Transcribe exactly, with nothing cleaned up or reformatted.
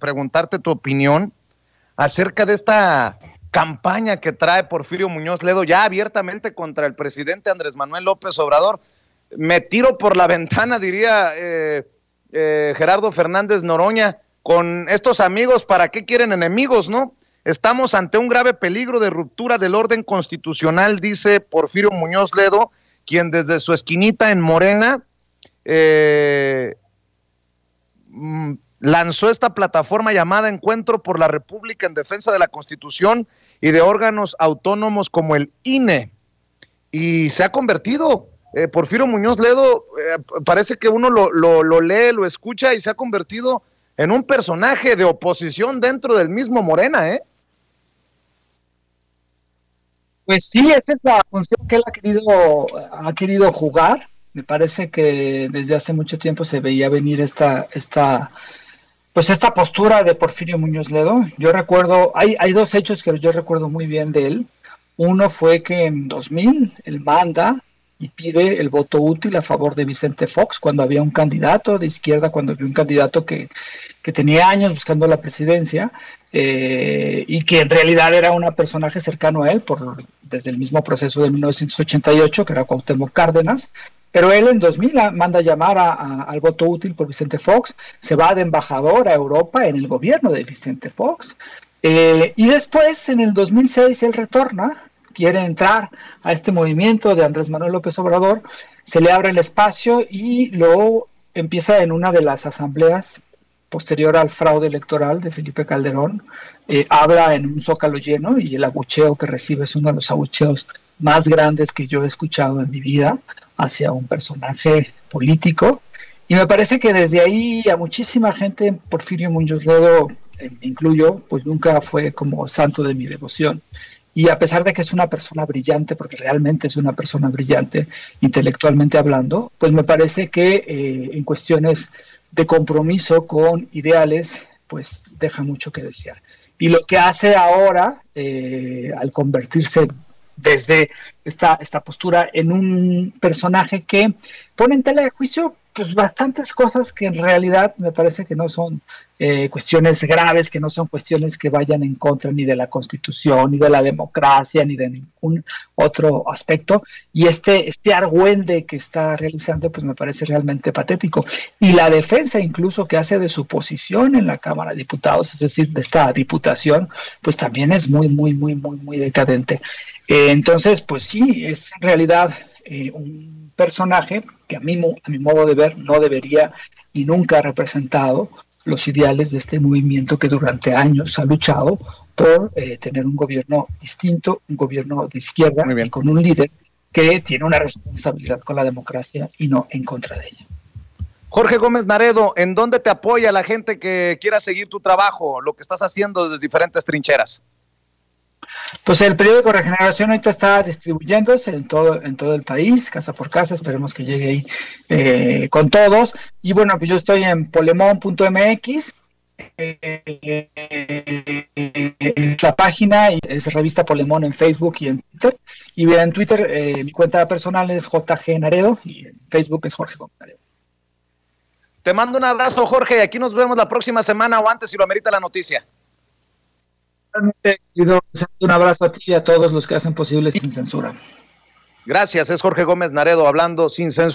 Preguntarte tu opinión acerca de esta campaña que trae Porfirio Muñoz Ledo ya abiertamente contra el presidente Andrés Manuel López Obrador. Me tiro por la ventana, diría eh, eh, Gerardo Fernández Noroña, con estos amigos, ¿para qué quieren enemigos, no? Estamos ante un grave peligro de ruptura del orden constitucional, dice Porfirio Muñoz Ledo, quien desde su esquinita en Morena eh, mmm, lanzó esta plataforma llamada Encuentro por la República en Defensa de la Constitución y de órganos autónomos como el I N E. Y se ha convertido, eh, Porfirio Muñoz Ledo, eh, parece que uno lo, lo, lo lee, lo escucha y se ha convertido en un personaje de oposición dentro del mismo Morena, ¿eh? Pues sí, esa es la función que él ha querido, ha querido jugar. Me parece que desde hace mucho tiempo se veía venir esta... esta Pues esta postura de Porfirio Muñoz Ledo. Yo recuerdo, hay, hay dos hechos que yo recuerdo muy bien de él. Uno fue que en dos mil él manda y pide el voto útil a favor de Vicente Fox cuando había un candidato de izquierda, cuando había un candidato que, que tenía años buscando la presidencia eh, y que en realidad era un personaje cercano a él por, desde el mismo proceso de mil novecientos ochenta y ocho, que era Cuauhtémoc Cárdenas. Pero él en dos mil manda llamar a, a, al voto útil por Vicente Fox, se va de embajador a Europa en el gobierno de Vicente Fox. Eh, y después, en el dos mil seis, él retorna, quiere entrar a este movimiento de Andrés Manuel López Obrador, se le abre el espacio y lo empieza en una de las asambleas posterior al fraude electoral de Felipe Calderón. Eh, habla en un zócalo lleno y el abucheo que recibe es uno de los abucheos más grandes que yo he escuchado en mi vida hacia un personaje político, y me parece que desde ahí a muchísima gente, Porfirio Muñoz Ledo, eh, incluyo, pues nunca fue como santo de mi devoción, y a pesar de que es una persona brillante, porque realmente es una persona brillante intelectualmente hablando, pues me parece que eh, en cuestiones de compromiso con ideales, pues deja mucho que desear, y lo que hace ahora eh, al convertirse desde esta, esta postura en un personaje que pone en tela de juicio pues bastantes cosas que en realidad me parece que no son eh, cuestiones graves, que no son cuestiones que vayan en contra ni de la Constitución, ni de la democracia, ni de ningún otro aspecto, y este, este argüende que está realizando pues me parece realmente patético, y la defensa incluso que hace de su posición en la Cámara de Diputados, es decir, de esta diputación, pues también es muy, muy, muy, muy, muy decadente. Eh, entonces, pues sí, es en realidad eh, un personaje que a mi, a mi modo de ver no debería y nunca ha representado los ideales de este movimiento que durante años ha luchado por eh, tener un gobierno distinto, un gobierno de izquierda, y con un líder que tiene una responsabilidad con la democracia y no en contra de ella. Jorge Gómez Naredo, ¿en dónde te apoya la gente que quiera seguir tu trabajo, lo que estás haciendo desde diferentes trincheras? Pues el periódico Regeneración ahorita está distribuyéndose en todo, en todo el país, casa por casa, esperemos que llegue ahí eh, con todos. Y bueno, pues yo estoy en polemon punto m x, eh, eh, eh, la página es Revista Polemón en Facebook y en Twitter. Y en Twitter eh, mi cuenta personal es J G Naredo y en Facebook es Jorge Gómez Naredo. Te mando un abrazo, Jorge, y aquí nos vemos la próxima semana o antes si lo amerita la noticia. Un abrazo a ti y a todos los que hacen posible Sin Censura. Gracias, es Jorge Gómez Naredo hablando Sin Censura.